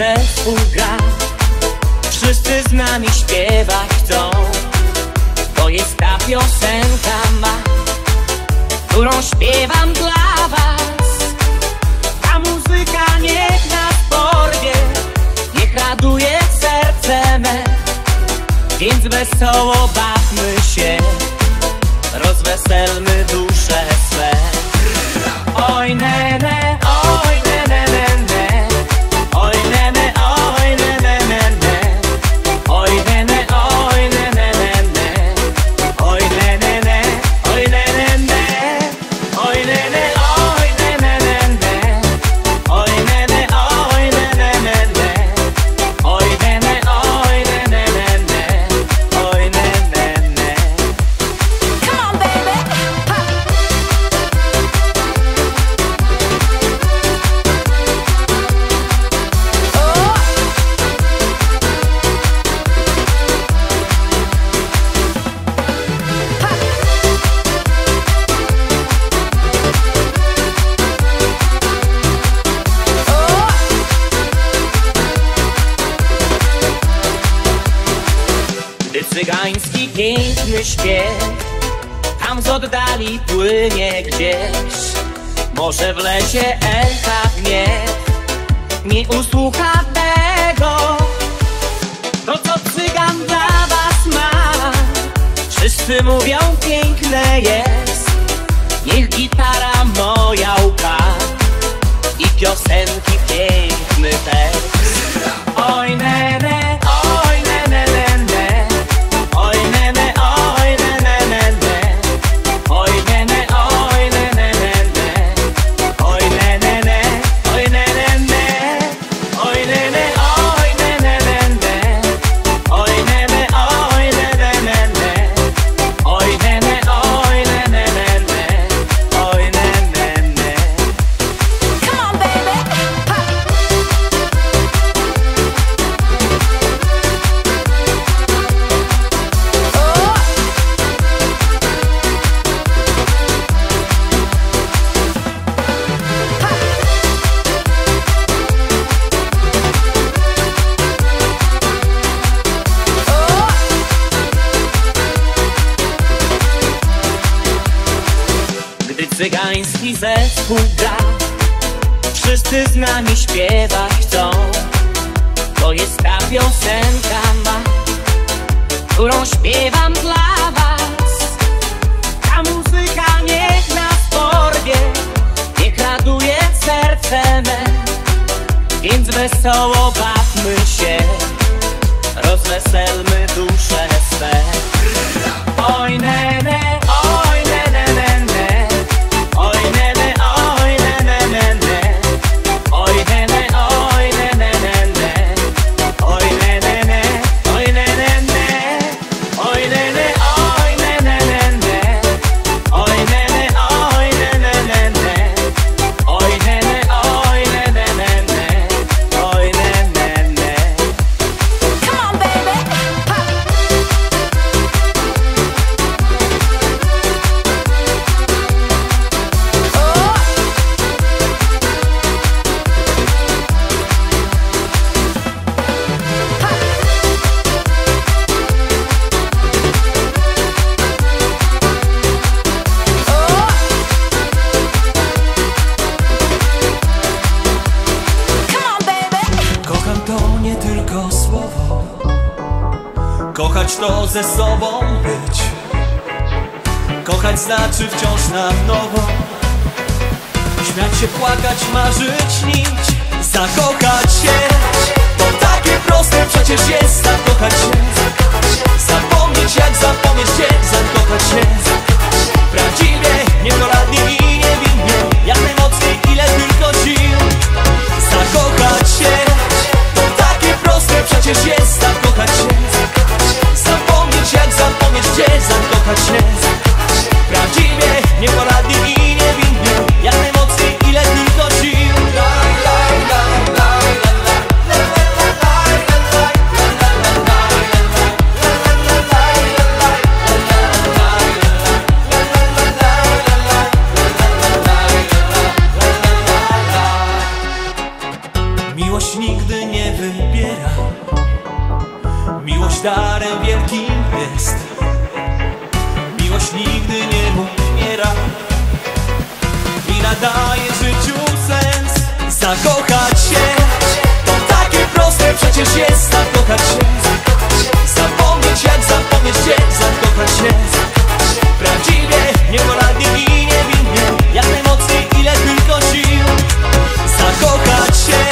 zespół gra, wszyscy z nami śpiewać chcą. To jest ta piosenka ma, którą śpiewam dla was. Ta muzyka niech nas porwie, niech raduje serce me. Więc wesoło bawmy się, rozweselmy dusze swe. Oj nene, oj nene, nene, oj nene, oj nene, nene, oj nene, oj nene, nene, oj nene, nene, oj nene, nene, oj nene, oj nene, nene, oj nene, oj nene, nene, oj nene, oj nene, nene, oj nene, nene. Come on baby. Cygański piękny śpiew tam z oddali płynie gdzieś. Może w lesie echa gniew nie usłucha tego. To co cygan dla was ma, wszyscy mówią piękne jest. Niech gitara moja łka i piosenki piękny tekst. Oj nene, oj nene, nene, oj nene, oj nene, nene, oj nene, oj nene, nene, oj nene, nene, oj nene, nene, oj nene, oj nene, nene, oj nene, oj nene, nene, oj nene, oj nene, nene, oj nene, nene. Come on baby. Cygański zespół gra, wszyscy z nami śpiewać chcą. To jest ta piosenka ma, którą śpiewam dla was. Ta muzyka niech nas porwie, niech raduje serce me. Więc wesoło bawmy się, rozweselmy dusze swe. Oj nene, oj nene, nene, oj nene, oj nene, nene, oj nene, oj nene, nene, oj nene, nene, oj nene, nene, oj nene, oj nene, nene, oj nene, oj nene, nene, oj nene, oj nene, nene, oj nene, nene. Come on baby. Kocham to nie tylko słowo, kochać to ze sobą być. Kochać znaczy wciąż na nowo śmiać się, płakać, marzyć, nić. Zakochać się to takie proste, przecież jest. Zakochać się, zapomnieć jak zapomnieć się. Zakochać się prawdziwie, niedoradnie i niewinnie, jak najmocniej ile tylko sił. Zakochać się przecież jest. Zakochać się, zapomnieć jak zapomnieć cię. Zakochać się, prawdziwie, nieporadnie i niewinnie, jak najmocniej ile tylko sił. miłość darem wielkim jest. Miłość nigdy nie umiera i nadaje życiu sens. Zakochać się to takie proste, przecież jest. Zakochać się, zapomnieć jak zapomnieć się. Zakochać się prawdziwie, nieporadnie i niewinnie, jak najmocniej ile tylko sił. Zakochać się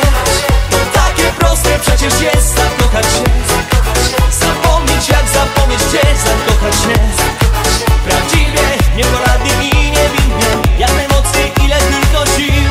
to takie proste, przecież jest. Zakochać się, zapomnieć jak zapomnieć się. Zakochać się prawdziwie, nieporadnie i niewinnie, jak najmocniej ile tylko sił.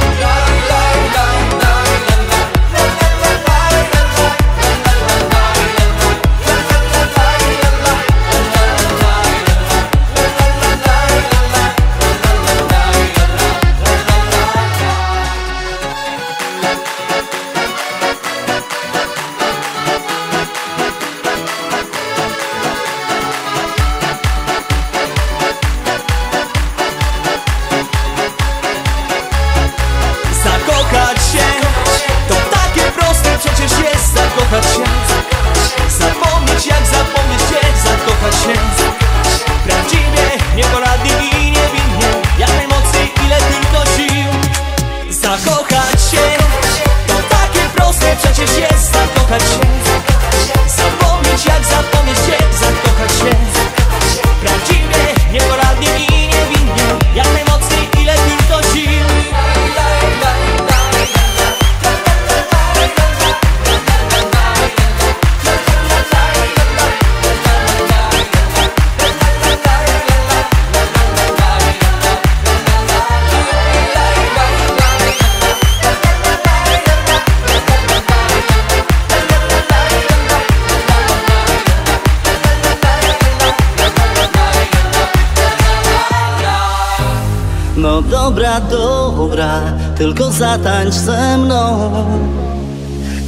Dobra, tylko zatańcz ze mną,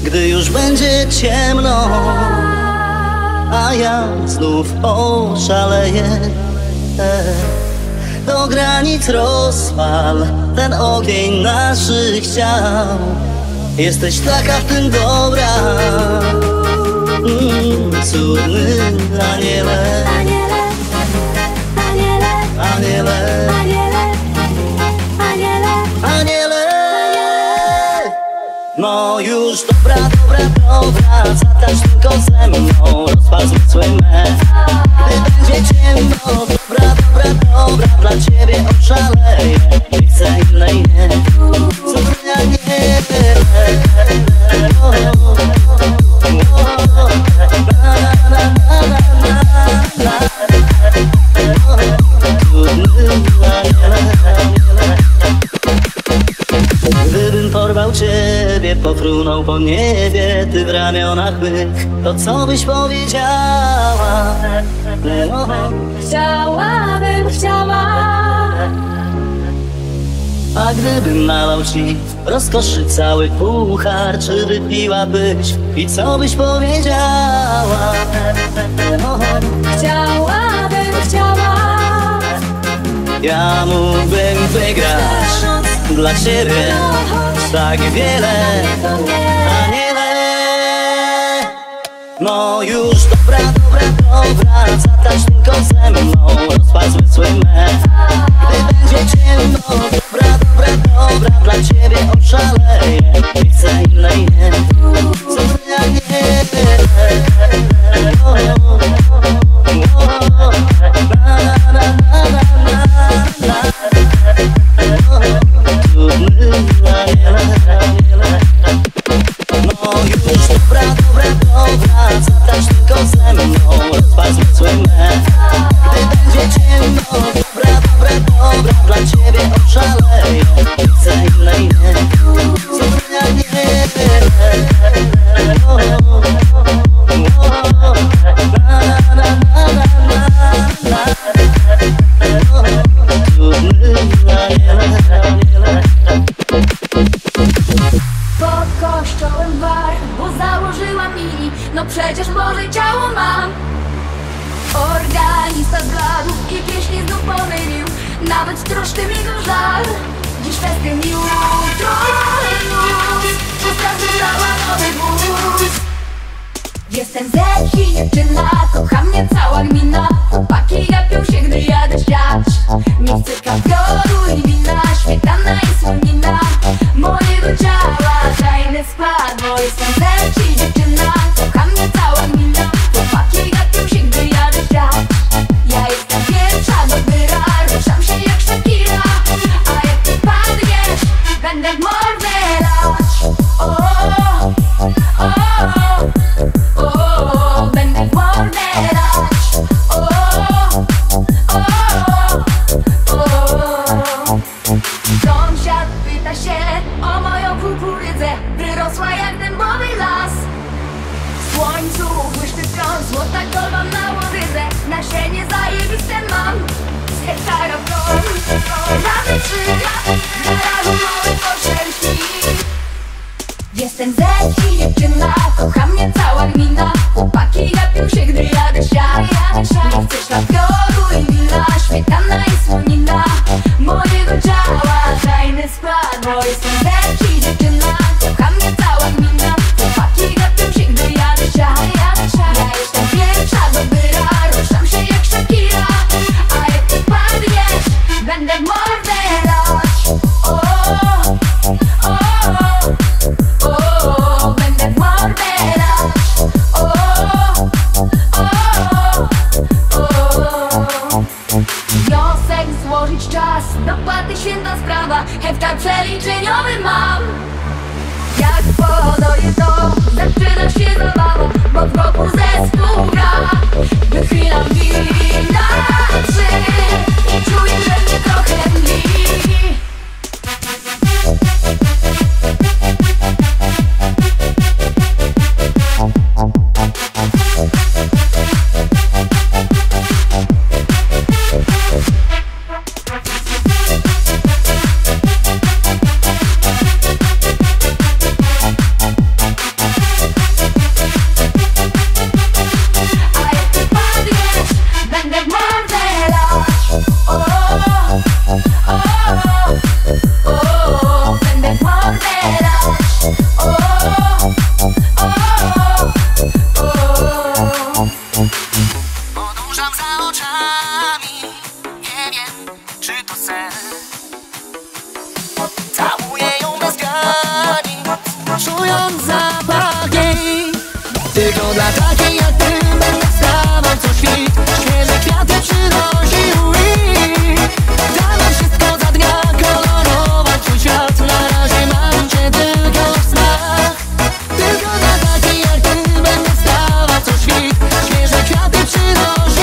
gdy już będzie ciemno, a ja znów oszaleję. Do granic rozpal ten ogień naszych ciał. Jesteś taka w tym dobra, cudny aniele, aniele, aniele, no już dobra, dobra, dobra, zatańcz tylko ze mną, rozpal zmysły me. Gdy będzie ciemno, dobra, dobra, dobra, dla ciebie oszaleję, nie chcę innej, nie. Cudnia nie ciebie pofrunął po niebie, ty w ramionach mych, to co byś powiedziała? Chciałabym, chciała. A gdybym nalał ci rozkoszy cały puchar, czy wypiłabyś i co byś powiedziała? Chciałabym, chciała. Ja mógłbym wygrać dla ciebie tak wiele, aniele. No już dobra, dobra, dobra, zatańcz tylko ze mną, rozpal zmysły me. Gdy będzie ciemno, dobra, dobra, dobra, dla ciebie oszaleję, nie chcę innej, nie. Co ja nie tyle. Jestem ze wsi dziewczyna, kocha mnie cała gmina. Chłopaki gapią się, gdy jadę świat. Nie chcę kawioru i wina, śmietana i słonina mojego ciała tajne spadło. Jestem ze wsi dziewczyna, kocha mnie cała gmina. Chłopaki gapią się, gdy jadę świat. Ja jestem pierwsza do dyra, ruszam się jak Shakira. A jak ty padniesz, będę w mordę lać. Wyrosła jak dębowy las. W słońcu błyszczy wciąż złota głowa na łoryzę. Nasienie zajebiste mam z hektara plon. Razy trzy, razy mały poszerki. Jestem ze wsi dziewczyna, kocha mnie cała gmina. Chłopaki gapią się, gdy jadę siar. Nie chcę szlafioru i wina, śmietana i słonina mojego ciała tajne spadło. Jestem ze wsi dziewczyna, kocha mnie cała gmina. Chłopaki gapią się, gdy jadę siar. Ja jestem pierwsza do dyra, ruszam się jak Shakira. A jak ty padniesz, będę w mordę lać. Wniosek złożyć czas, dopłaty święta sprawa, hektar przeliczeniowy mam. Jak podoję to, zaczyna się zabawa, bo w boku zespół gra. Wychylam wina trzy i czuję, że mnie trochę mniej. Podążam za oczami, nie wiem, czy to sen. Całuję ją bez granic, czując zapach jej. Tylko dla takiej jak ty będę wstawał co świt. Świeże kwiaty przynosi ulic. Dla nas wszystko za dnia, kolorować twój świat. Na razie mam cię tylko w snach. Tylko dla takiej jak ty będę wstawał co świt. Świeże kwiaty przynosi.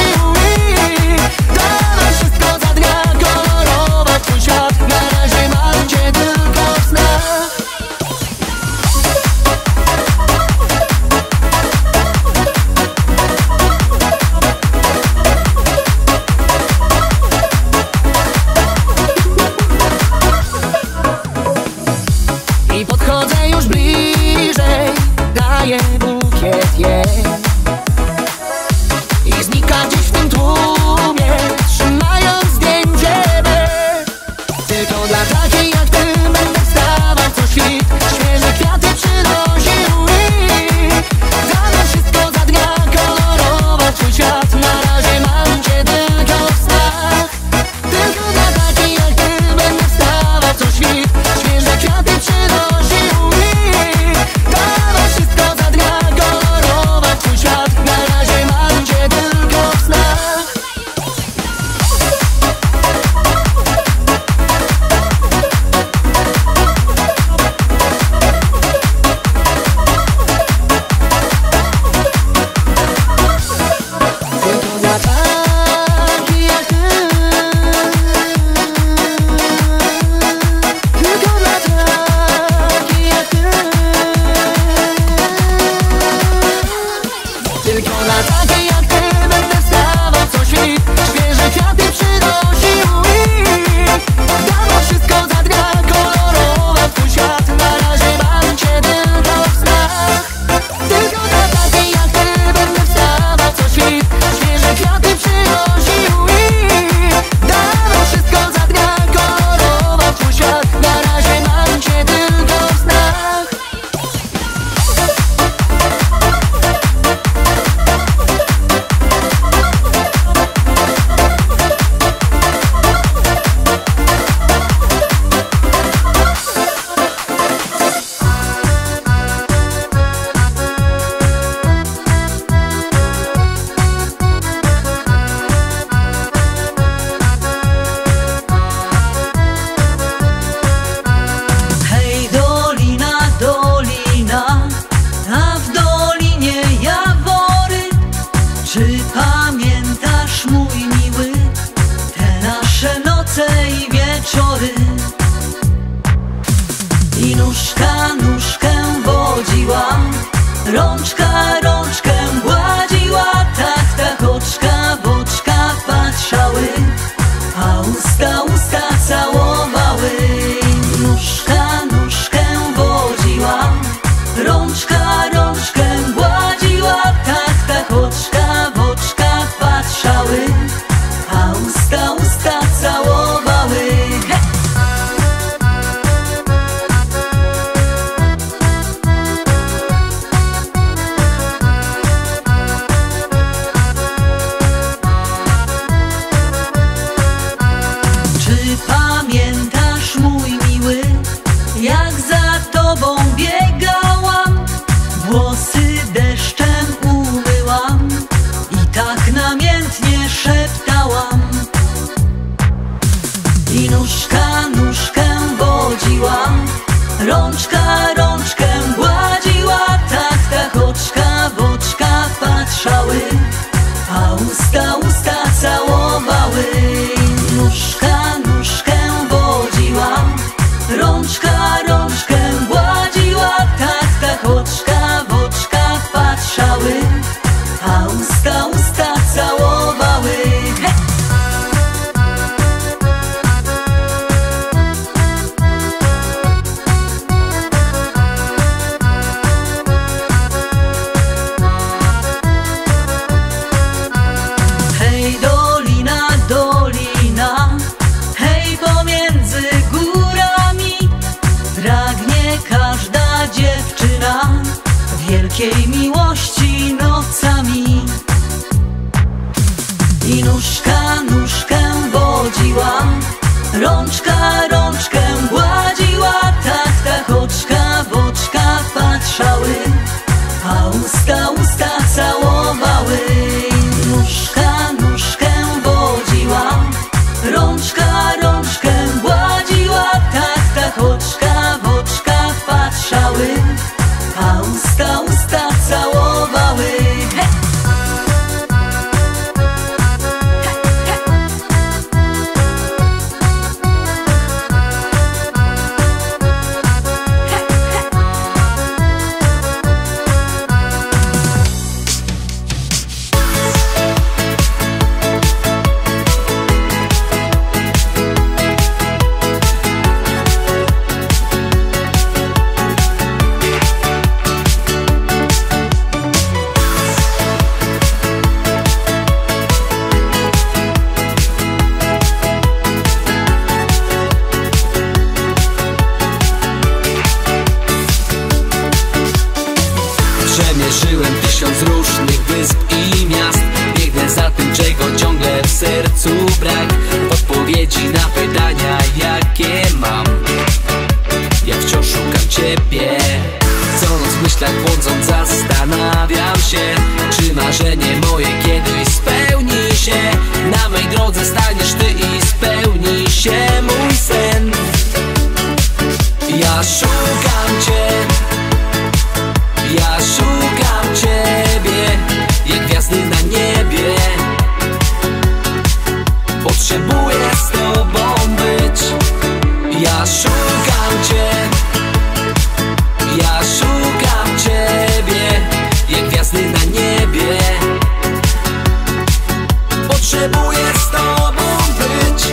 Podchodzę już bliżej, daję bukiet jej i znika gdzieś w tym tłumie, trzymając zdjęcie me. Tylko dla takiej jak ty będę wstawał co świt. Świeże kwiaty przynosi ulic. Za nas wszystko za dnia, kolorować twój świat. Na razie mam cię tylko w snach. Tylko dla takiej jak ty będę wstawał co świt. Świeże kwiaty przynosi. wielkiej miłości nocami. I nóżka nóżkę wodziłam, rączka rączkę gładziła, tak tak oczka w oczka patrzały, a usta usta całowały. I nóżka nóżkę wodziłam, rączka rączkę gładziła, tak tak oczka w oczka patrzały, a usta usta całowały. Przemierzyłem 1000 różnych wysp i miast, biegnę za tym, czego ciągle w sercu brak. Odpowiedzi na pytania, jakie mam, ja wciąż szukam Ciebie. Co noc w myślach błądząc zastanawiam się, czy marzenie moje kiedyś spełni się. Na mej drodze staniesz Ty i spełni się mój sen. Ja szukam Cię, ja szukam Ciebie, jak gwiazdy na niebie. Potrzebuję z Tobą być. Ja szukam Cię, ja szukam Ciebie, jak gwiazdy na niebie. Potrzebuję z Tobą być.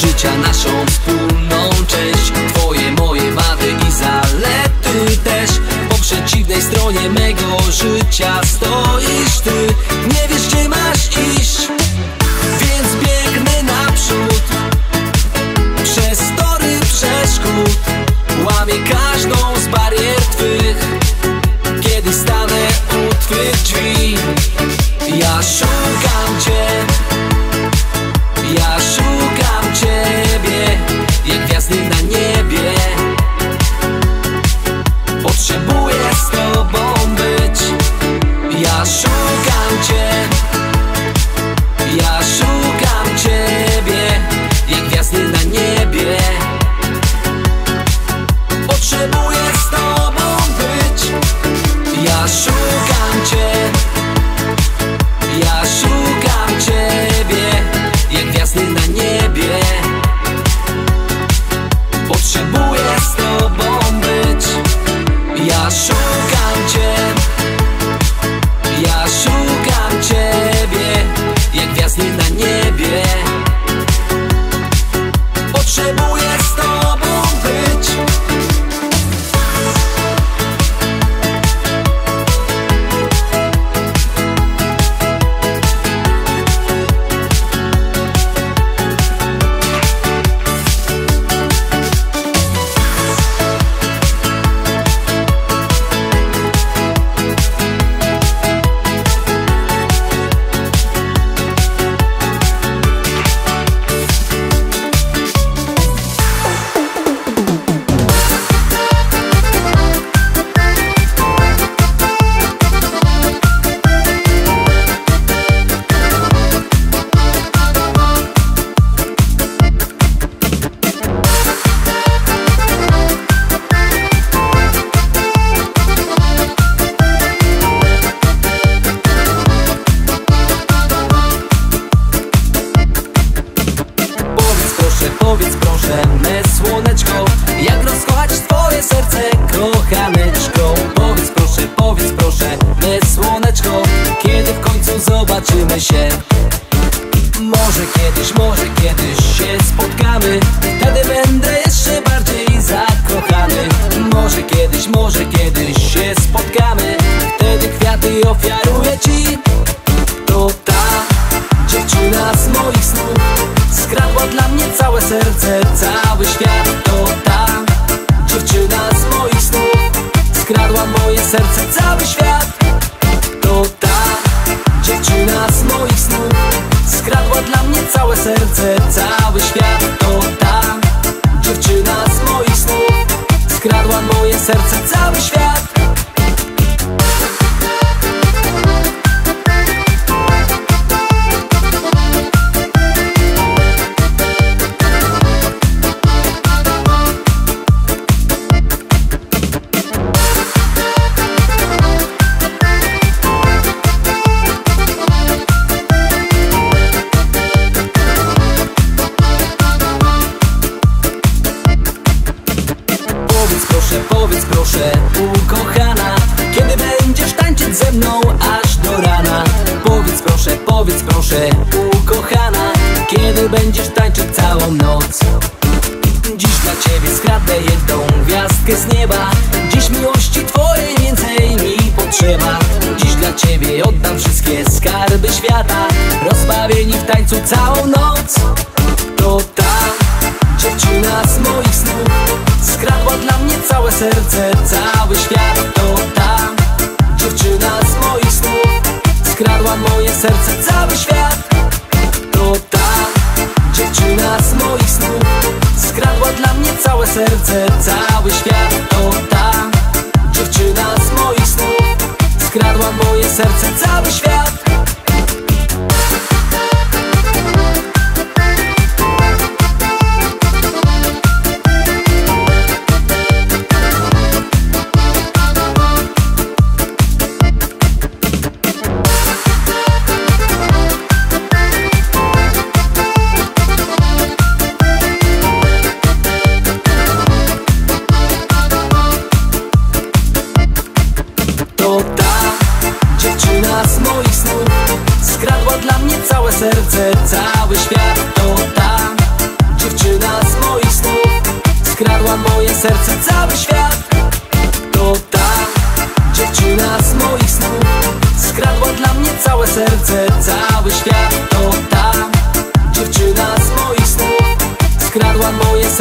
Życia naszą wspólną część, Twoje, moje wady i zalety też. Po przeciwnej stronie mego życia stoisz Ty, nie wiesz gdzie masz iść, więc biegnę naprzód. Przez tory przeszkód łamię każdą z barier Twych, kiedy stanę u Twych drzwi. Ja szukam Cię, ja szukam Ciebie, jak gwiazdy na niebie. Potrzebuję z Tobą być. Ja szukam Cię, ja szukam Ciebie, jak gwiazdy na niebie. Potrzebuję z Tobą być. Ja szukam Cię, ja szukam Ciebie, jak gwiazdy na niebie. Potrzebuję z Tobą być. Ja szukam Cię, ja szukam Ciebie, jak gwiazdy na niebie. Potrzebuję z Tobą być. Powiedz proszę me słoneczko, jak rozkochać Twoje serce kochaneczko. Powiedz proszę me słoneczko, kiedy w końcu zobaczymy się. Może kiedyś się spotkamy, wtedy będę jeszcze bardziej zakochany. Może kiedyś się spotkamy, serce, cały świat to ta dziewczyna z moich snów. Skradła moje serce, cały świat. Powiedz proszę, ukochana, kiedy będziesz tańczyć ze mną aż do rana? Powiedz proszę, ukochana, kiedy będziesz tańczyć całą noc? Dziś dla ciebie skradnę jedną gwiazdkę z nieba. Dziś miłości twojej więcej mi potrzeba. Dziś dla ciebie oddam wszystkie skarby świata, rozbawieni w tańcu całą noc. To ta dziewczyna z moich snów skradła dla mnie całe serce, cały świat. To ta dziewczyna z moich snów skradła moje serce, cały świat. To ta dziewczyna z moich snów skradła dla mnie całe serce, cały świat. To ta dziewczyna z moich snów skradła moje serce, cały świat. Całe serce, cały świat. To ta dziewczyna z moich snów skradła moje serce, cały świat. To ta dziewczyna z moich snów skradła dla mnie całe serce, cały świat. To ta dziewczyna z moich snów skradła moje serce,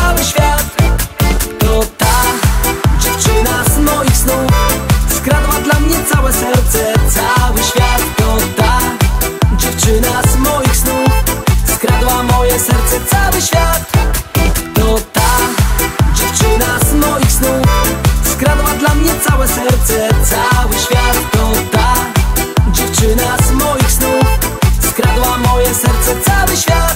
cały świat. To ta dziewczyna z moich snów skradła dla mnie całe serce, cały świat. To ta dziewczyna z moich snów skradła moje serce, cały świat. To ta dziewczyna z moich snów skradła dla mnie całe serce, cały świat. To ta dziewczyna z moich snów skradła moje serce, cały świat.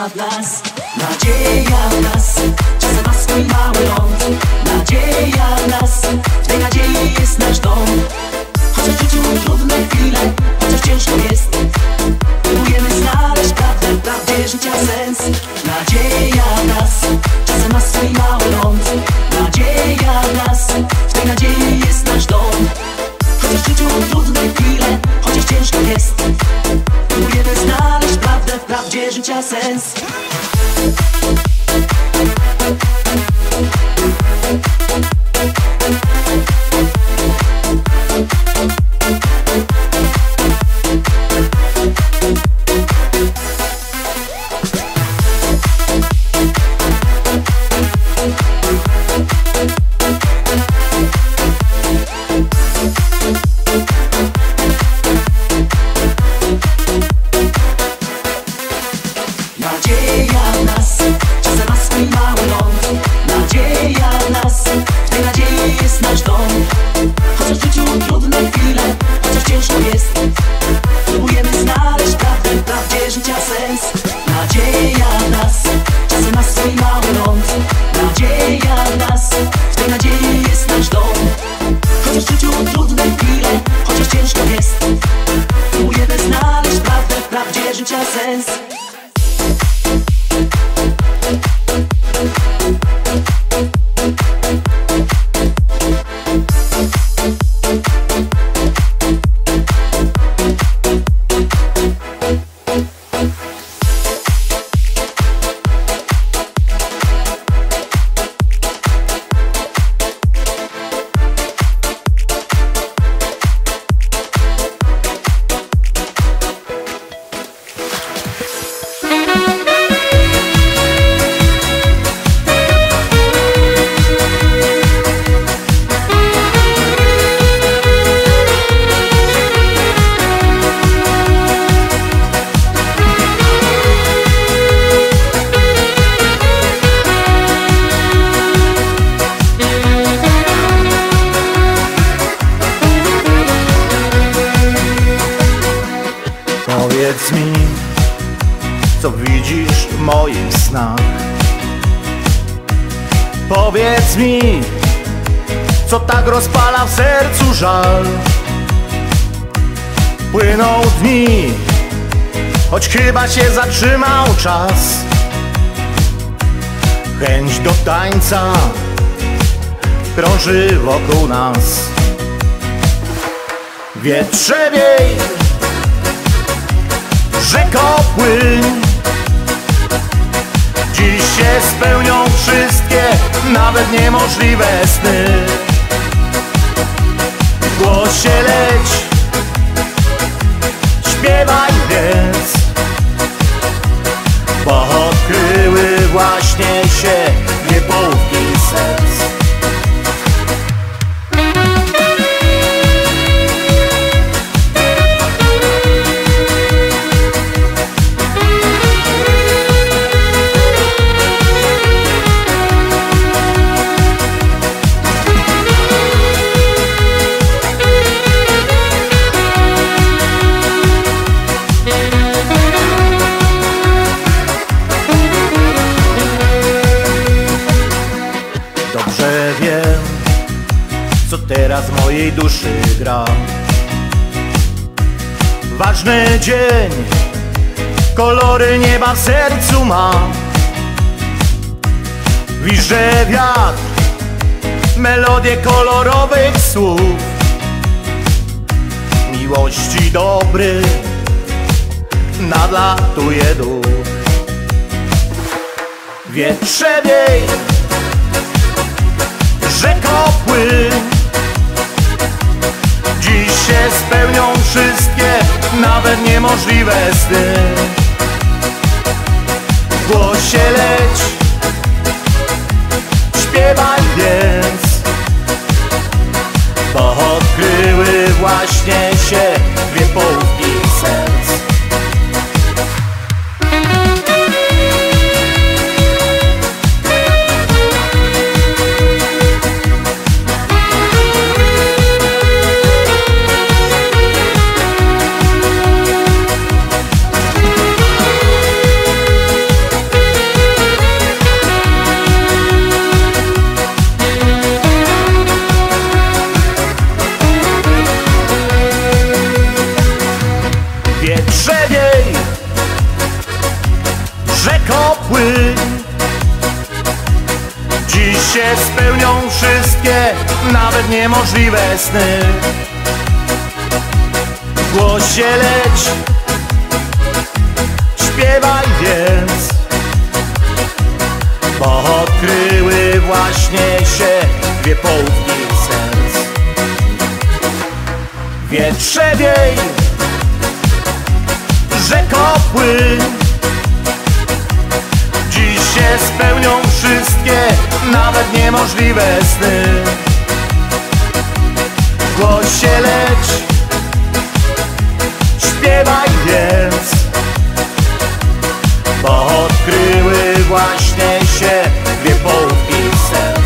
płynęła w las. Nadzieja w nas, czasem ma swój mały ląd. Nadzieja w nas, w tej nadziei jest nasz dom. Chociaż w życiu trudne chwile, chociaż ciężko jest, próbujemy znaleźć prawdę, w prawdzie życia sens. Nadzieja w nas, czasem ma swój mały ląd. Nadzieja w nas, w tej nadziei jest nasz dom. Chociaż w życiu trudne chwile, chociaż ciężko jest, próbujemy znaleźć prawdę, w prawdzie życia sens. Powiedz mi, co tak rozpala w sercu żal. Płyną dni, choć chyba się zatrzymał czas. Chęć do tańca krąży wokół nas. Wietrze wiej, rzeko płyń. Dziś się spełnią wszystkie, nawet niemożliwe sny. Głos się leć, śpiewaj więc, bo odkryły właśnie się niepołówki serc. Teraz w mojej duszy gra. Ważny dzień, kolory nieba w sercu ma. Wiże wiatr, melodie kolorowych słów. Miłości dobry nadlatuje duch. Wietrze wiej, rzeko płyń. Dziś się spełnią wszystkie, nawet niemożliwe sny. W głosie leć, śpiewaj więc, bo odkryły właśnie się dwie połówki serc. się spełnią wszystkie, nawet niemożliwe sny. Głos się leć, śpiewaj więc, bo odkryły właśnie się dwie połówki serc. Wietrze wiej, rzeko płyń, spełnią wszystkie, nawet niemożliwe sny. Głoś się lecz, śpiewaj więc, bo odkryły właśnie się dwie połówki serc.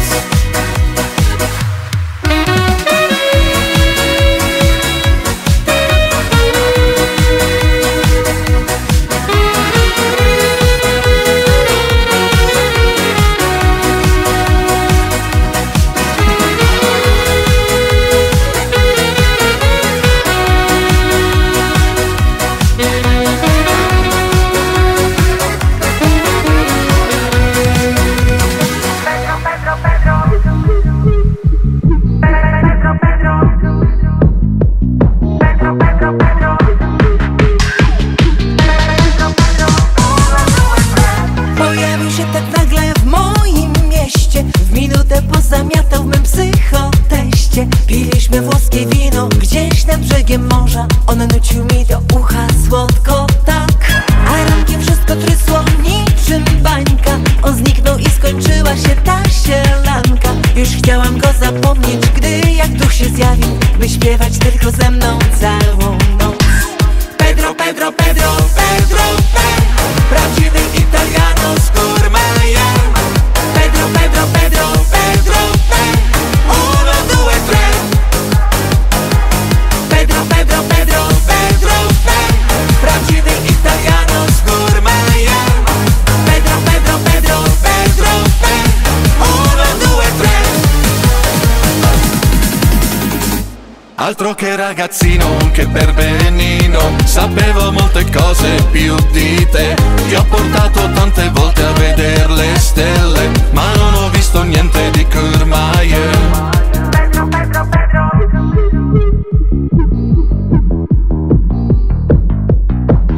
Altro che ragazzino, che perbenino, sapevo molte cose più di te. Ti ho portato tante volte a vedere le stelle, ma non ho visto niente di Courmayeur. Pedro, Pedro, Pedro. Pedro, Pedro, Pedro.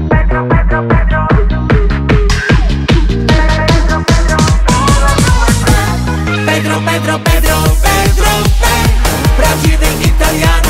Pedro, Pedro, Pedro, Pedro, Pedro. Brasile italiano.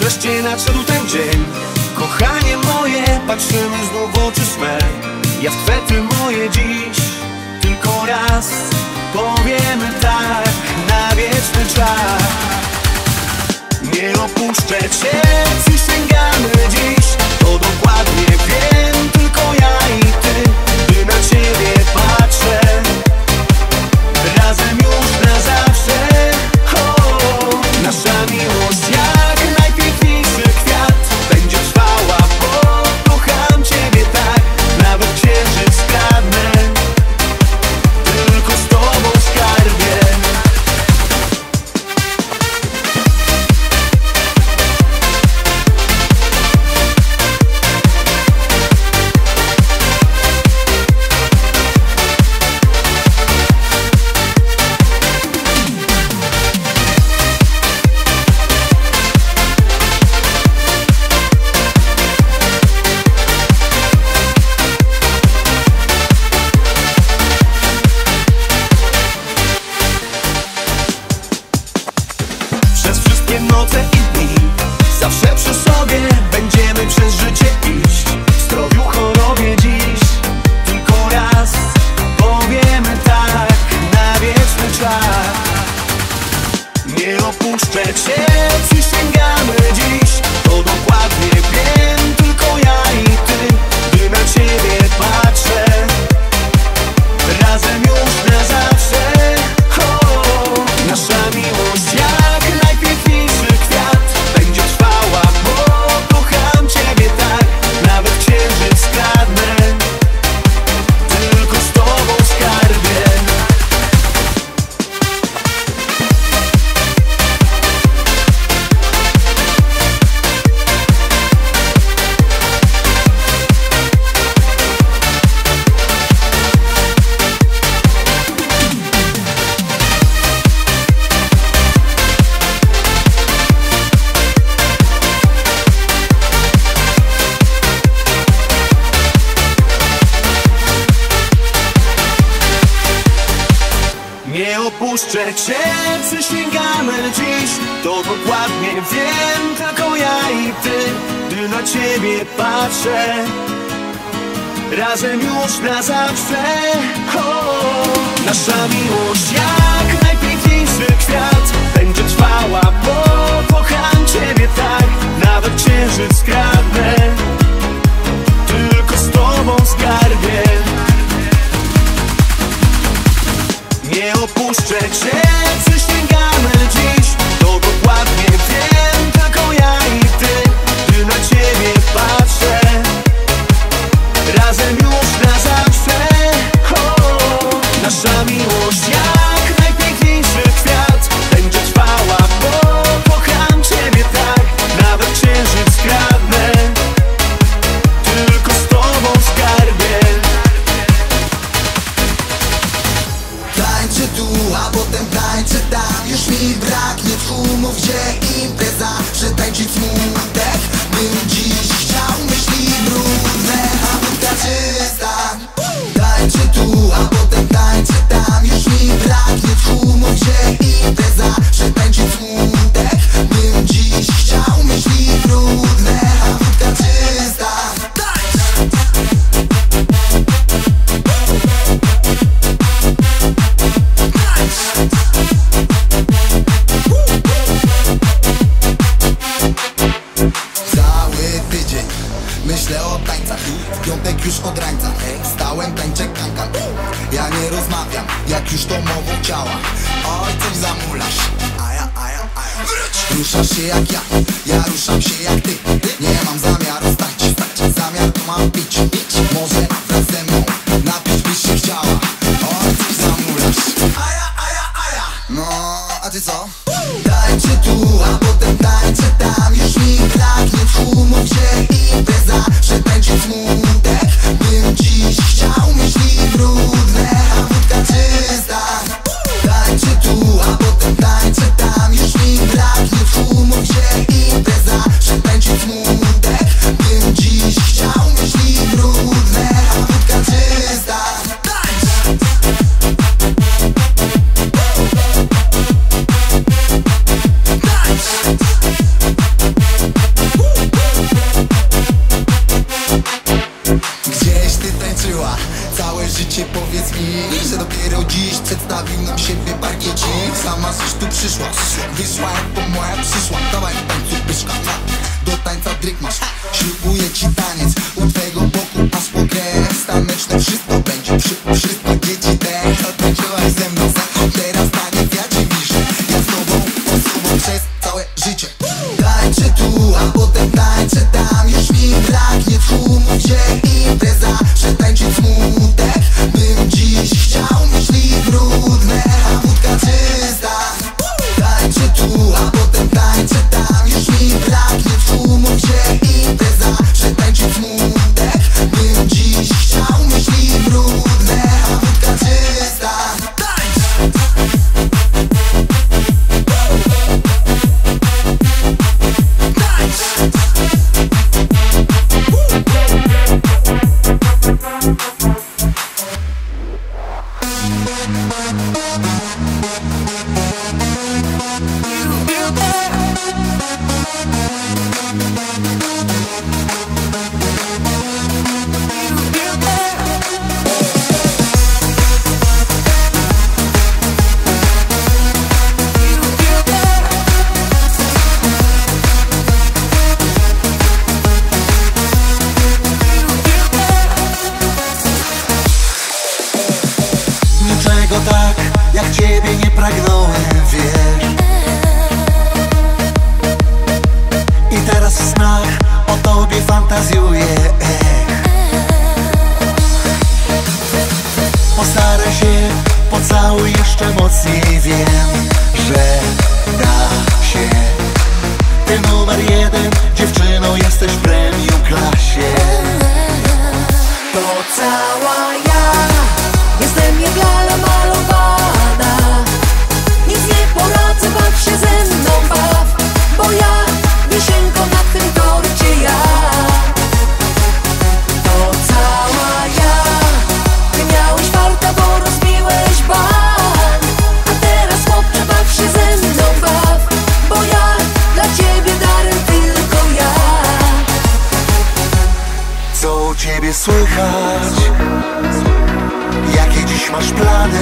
Wreszcie nadszedł ten dzień, kochanie moje, patrzymy znów w oczy swe. Ja w kwety moje dziś tylko raz powiemy tak na wieczny czas. Nie opuszczę cię, przysięgamy dziś, to dokładnie wiem, tylko ja i ty, gdy na ciebie patrzę, razem już na zawsze. Oh, nasza miłość jak noce i dni. Zawsze przy sobie będziemy przez życie iść. W zdrowiu, chorobie dziś tylko raz powiemy tak na wieczny czas. Nie opuszczę cię, przysięgamy dziś. To dokładnie wiem, tylko ja i ty. Gdy na ciebie patrzę, razem już na zawsze. Oh, nasza miłość jak najpiękniejszy kwiat będzie trwała, bo kocham ciebie tak. Nawet księżyc kradnę, tylko z tobą skarbie. Nie opuszczę cię, przysięgamy dziś. To dokładnie wiem, tylko ja i ty. Gdy na ciebie patrzę, razem już na zawsze. Oh, nasza miłość jak najpiękniejszy kwiat będzie trwała, bo kocham ciebie tak. Nawet księżyc kradnę, tylko z tobą skarbie. Nie opuszczę cię, przysięgamy dziś. To dokładnie wiem, tylko ja i ty. Gdy na ciebie patrzę, razem już na zawsze. Oh, nasza miłość jak najpiękniejszy kwiat będzie trwała, bo kocham ciebie tak. Nawet księżyc kradnę, tylko z tobą skarbie. Tańczę tu, a potem tańczę tam. Już mi braknie tłumu, gdzie impreza przetańczyć smutek. Bym dziś chciał myśli brudne, a buta czysta. Tańczę tu, a potem tańczę tam. Już mi braknie tłumu, gdzie impreza przetańczyć smutek. Bym dziś chciał myśli brudne, a buta czysta. Już to mową ciała, oj coś zamulasz, a ja. Ruszasz się jak ja ruszam się jak ty. Nie mam zamiaru stać, zamiar to mam pić. Może wraz ze mną napić byś się chciała, oj coś zamulasz, a ja. No, a ty co? Tańczę tu, a potem tańczę tam. Już mi braknie tłumu, gdzie impreza przetańczyć smutek. Bym dziś chciał myśli brudne, a wódka czysta. Tańczę tu, a potem tańczę tam. Już mi braknie tłumu, gdzie impreza przetańczyć smutek. Bym dziś chciał myśli brudne, a wódka czysta. Przedstawił nam siebie parkiecik. Sama coś tu przyszła, wyszła jak po moja przyszła. Dawaj w tańcu pyszka, do tańca dryk masz. Ślubuję ci taniec, u twojego boku aż po krew. Staneczne wszystko będzie, wszystko dzieci też. Odtańczyłaś ze mną, teraz taniec ja cię wiszę. Ja z tobą, przez całe życie. Tańczę tu, a potem tańczę tam. Już mi braknie tłumu, gdzie impreza przetańczyć smutek. Bym dziś chciał myśli brudne, a wódka czysta. Tańczę tu, a potem tańczę tam. Już mi braknie tłumu, gdzie impreza przetańczyć smutek. słychać? Jakie dziś masz plany?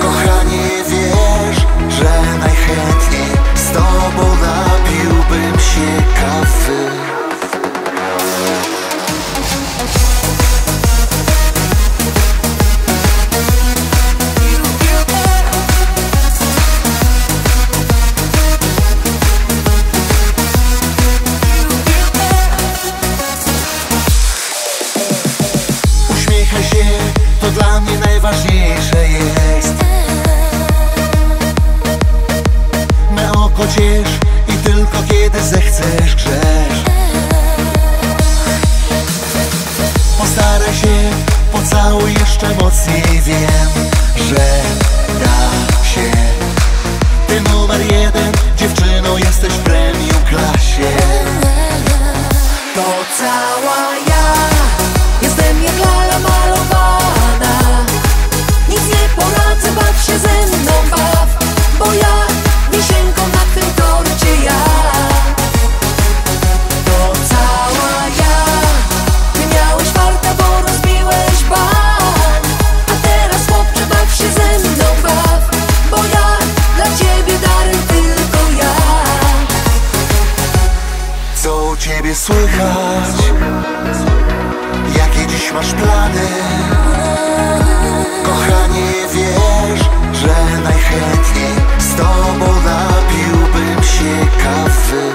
Kochanie, wiesz, że najchętniej z tobą napiłbym się kawy. Dla mnie najważniejsze jest me oko ciesz i tylko kiedy zechcesz grzesz. Postaraj się, pocałuj jeszcze mocniej, wiem, że da się. Ty numer 1, dziewczyną jesteś w premium klasie. To cała ja, jestem jak lala malowana. Nic nie poradzę, baw się ze mną, baw, bo ja wisienką na tym torcie ja. To cała ja, ty miałeś farta, bo rozbiłeś bank. A teraz chłopcze, baw się ze mną, baw, bo ja dla ciebie darem tylko ja. Co u ciebie słychać? Dziś masz plany? Kochanie, wiesz, że najchętniej z tobą napiłbym się kawy.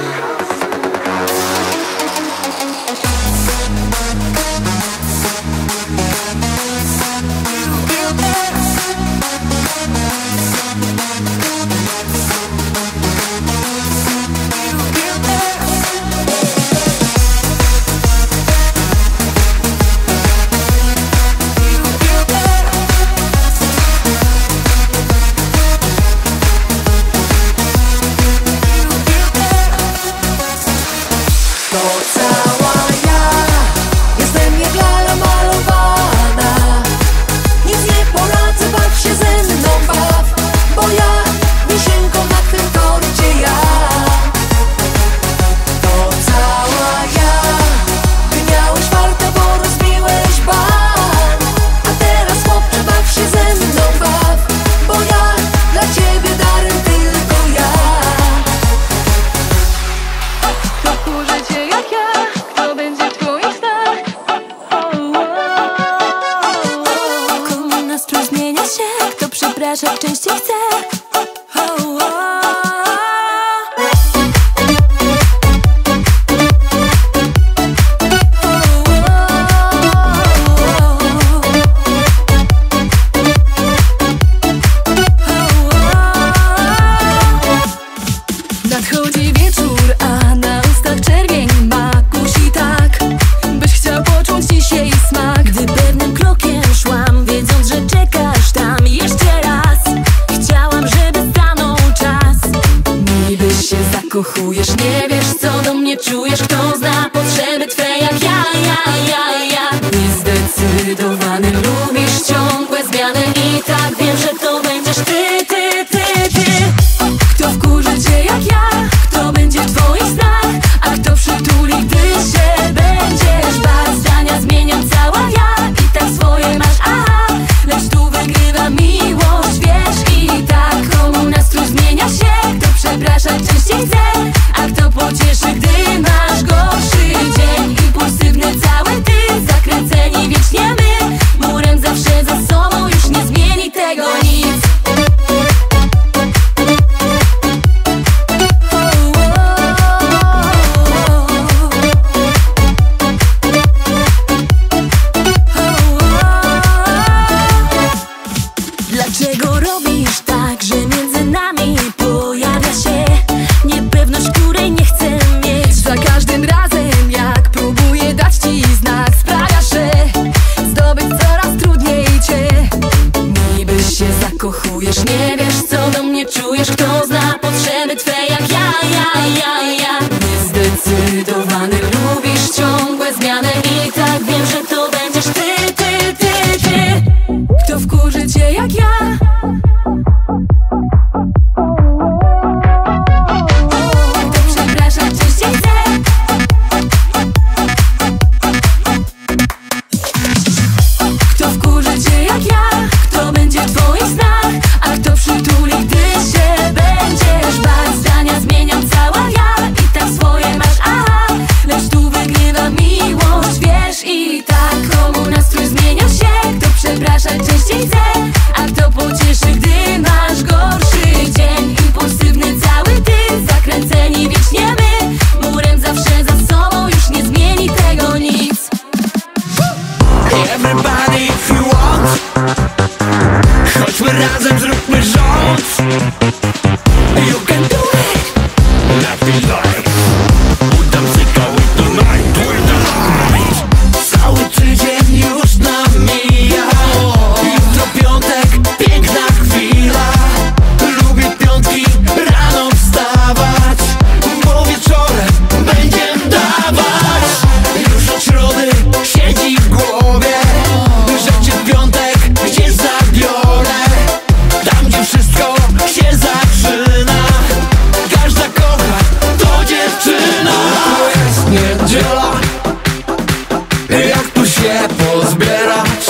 Jak tu się pozbierać?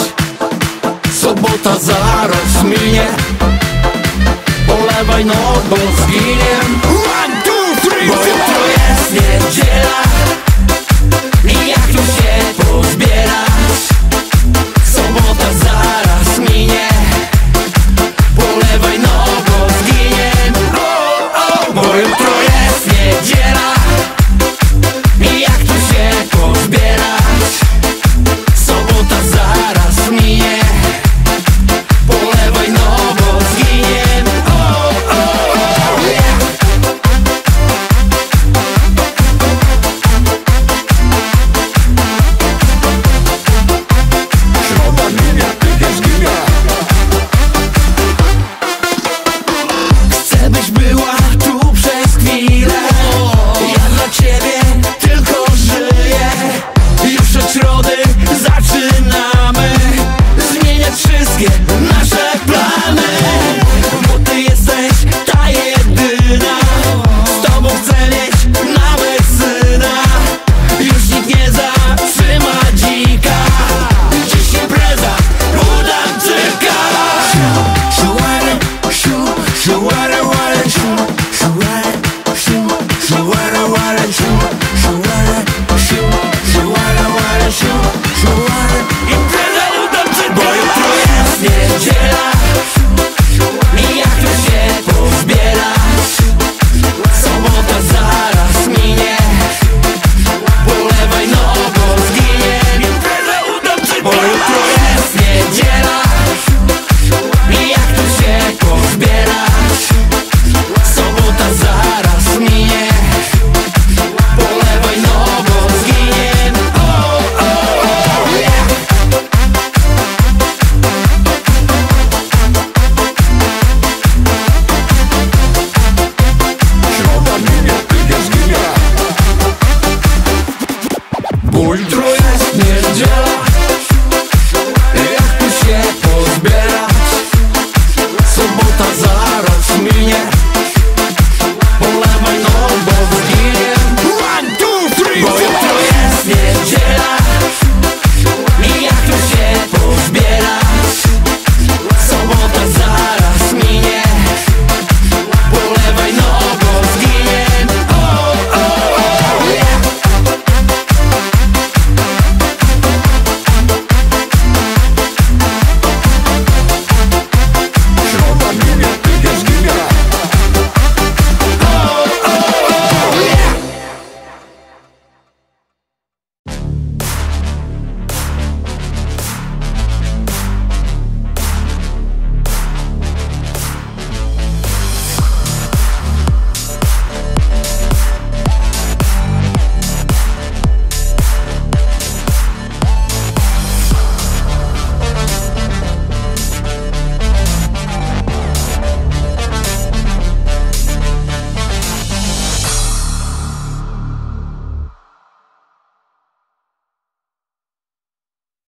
Sobota zaraz minie, polewaj nogą zginie.